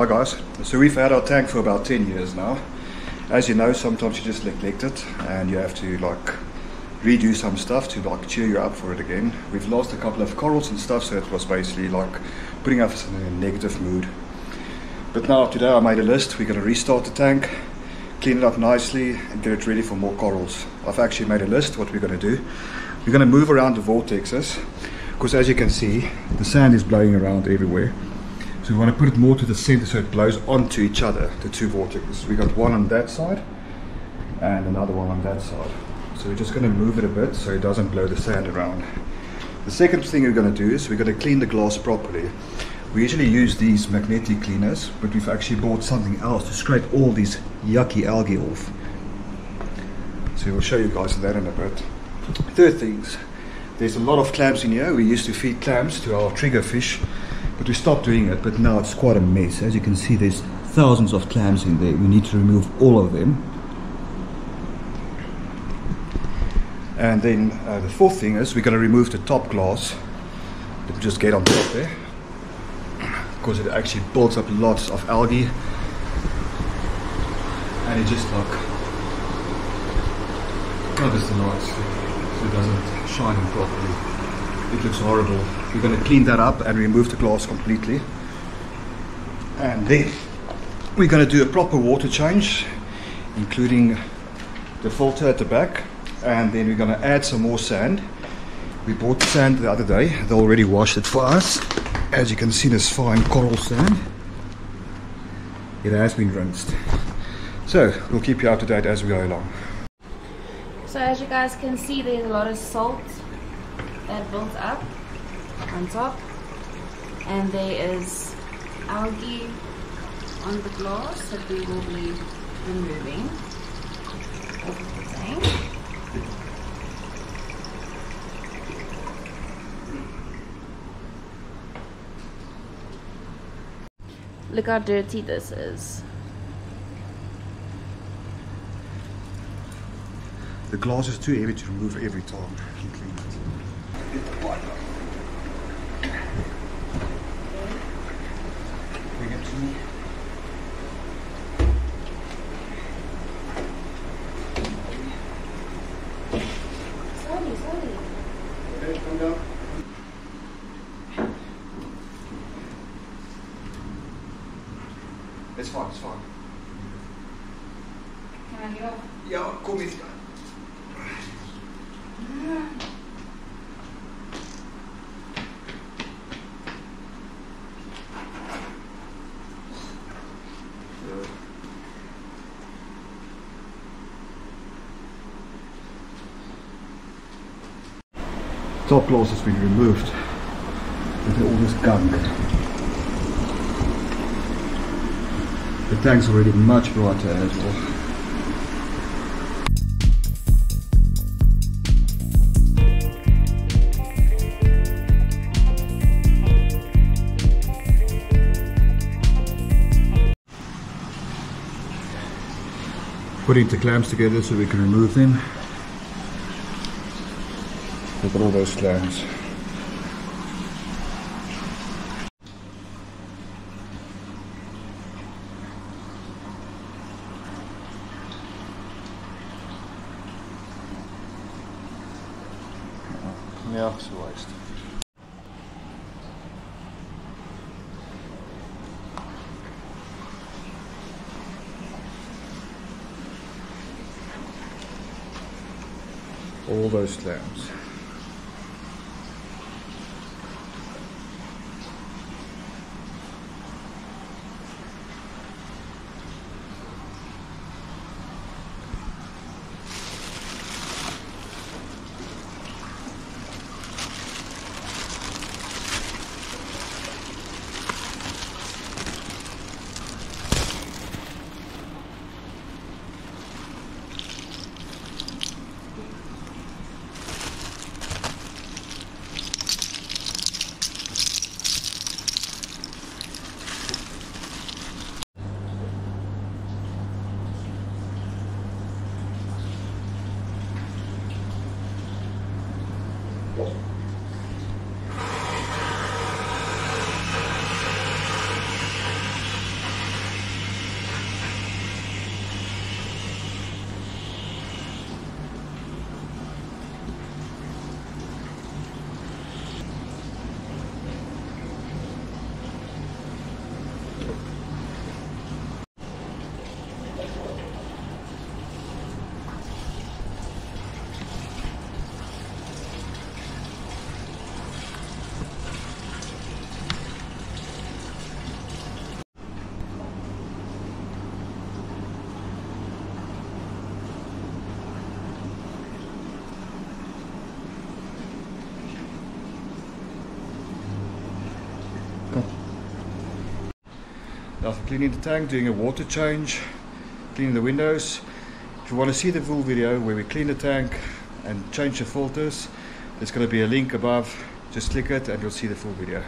Hi guys, so we've had our tank for about 10 years now. As you know, sometimes you just neglect it and you have to like redo some stuff to like cheer you up for it again. We've lost a couple of corals and stuff, so it was basically like putting us in a negative mood. But now today I made a list. We're going to restart the tank, clean it up nicely and get it ready for more corals. I've actually made a list what we're going to do. We're going to move around the vortexes because as you can see the sand is blowing around everywhere. So we want to put it more to the center so it blows onto each other, the two vortexes. We got one on that side and another one on that side. So we're just going to move it a bit so it doesn't blow the sand around. The second thing we're going to do is we're going to clean the glass properly. We usually use these magnetic cleaners, but we've actually bought something else to scrape all these yucky algae off. So we'll show you guys that in a bit. Third things, there's a lot of clams in here. We used to feed clams to our trigger fish, but we stopped doing it, but now it's quite a mess. As you can see, there's thousands of clams in there. We need to remove all of them. And then the fourth thing is we're going to remove the top glass. Let me just get on top there, because it actually builds up lots of algae and it just like covers the lights so it doesn't shine properly. It looks horrible. We're going to clean that up and remove the glass completely. And then we're going to do a proper water change, including the filter at the back. And then we're going to add some more sand. We bought sand the other day. They already washed it for us. As you can see, this fine coral sand. It has been rinsed. So we'll keep you up to date as we go along. So as you guys can see, there's a lot of salt that built up on top, and there is algae on the glass that we will be removing of the tank. Look how dirty this is. The glass is too heavy to remove every time you clean it. Get the pipe up. Bring it to me. Sorry. Okay, come down. It's fine, it's fine. Can I get off? Yeah, come with me. Top glass has been removed with all this gunk. The tank's already much brighter as well. Putting the clams together so we can remove them. Look at all those clams. Yeah, it's a waste. All those clams. After cleaning the tank, doing a water change, cleaning the windows. If you want to see the full video where we clean the tank and change the filters, there's going to be a link above. Just click it and you'll see the full video.